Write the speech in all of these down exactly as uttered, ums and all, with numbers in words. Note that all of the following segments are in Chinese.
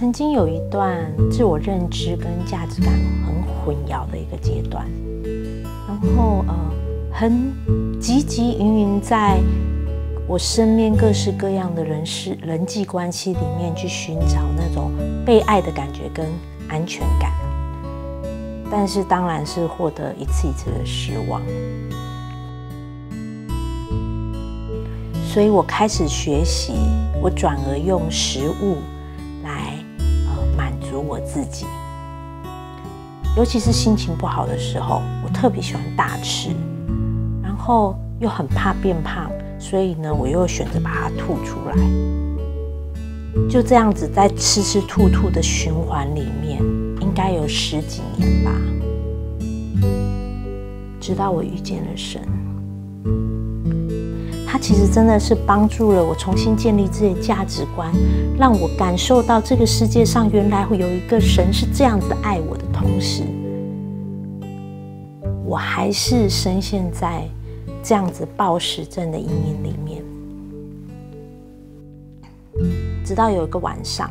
曾经有一段自我认知跟价值感很混淆的一个阶段，然后呃，很汲汲营营在我身边各式各样的人事、人际关系里面去寻找那种被爱的感觉跟安全感，但是当然是获得一次一次的失望。所以我开始学习，我转而用食物来呃满足我自己。尤其是心情不好的时候，我特别喜欢大吃，然后又很怕变胖，所以呢，我又选择把它吐出来。就这样子，在吃吃吐吐的循环里面，应该有十几年吧，直到我遇见了神。它其实真的是帮助了我重新建立自己的价值观，让我感受到这个世界上原来会有一个神是这样子爱我的同时，我还是深陷在这样子暴食症的阴影里面。直到有一个晚上，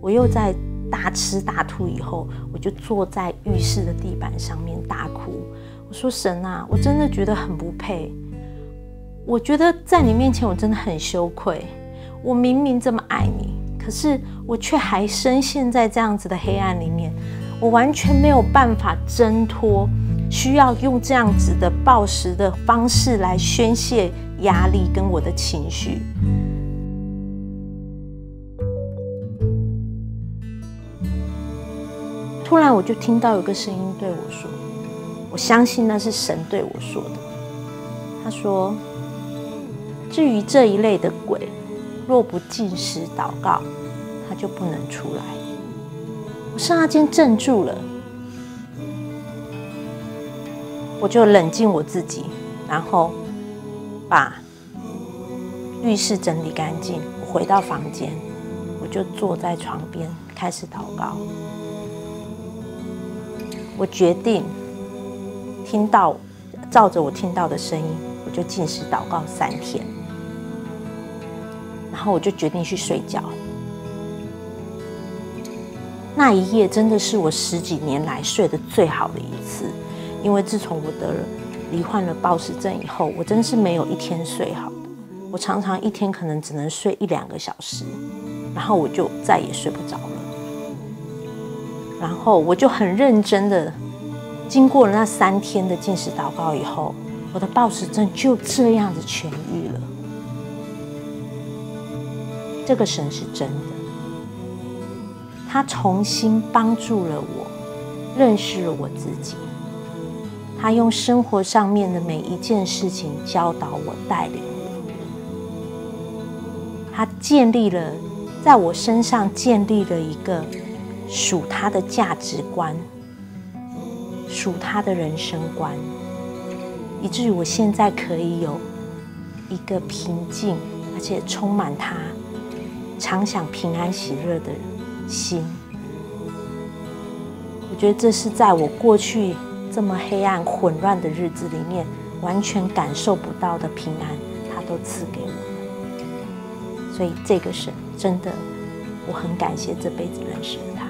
我又在大吃大吐以后，我就坐在浴室的地板上面大哭。我说：“神啊，我真的觉得很不配。”我觉得在你面前我真的很羞愧，我明明这么爱你，可是我却还深陷在这样子的黑暗里面，我完全没有办法挣脱，需要用这样子的暴食的方式来宣泄压力跟我的情绪。突然我就听到有个声音对我说，我相信那是神对我说的，他说：至于这一类的鬼，若不禁食祷告，他就不能出来。我刹那间怔住了，我就冷静我自己，然后把浴室整理干净，我回到房间，我就坐在床边开始祷告。我决定听到，照着我听到的声音，我就禁食祷告三天。然后我就决定去睡觉。那一夜真的是我十几年来睡得最好的一次，因为自从我得了罹患了暴食症以后，我真是没有一天睡好的。我常常一天可能只能睡一两个小时，然后我就再也睡不着了。然后我就很认真的，经过了那三天的禁食祷告以后，我的暴食症就这样子痊愈了。这个神是真的，他重新帮助了我，认识了我自己。他用生活上面的每一件事情教导我、带领我。他建立了，在我身上建立了一个属他的价值观，属他的人生观，以至于我现在可以有一个平静，而且充满他常想平安喜乐的心。我觉得这是在我过去这么黑暗混乱的日子里面完全感受不到的平安，他都赐给我。所以这个神真的，我很感谢这辈子认识他。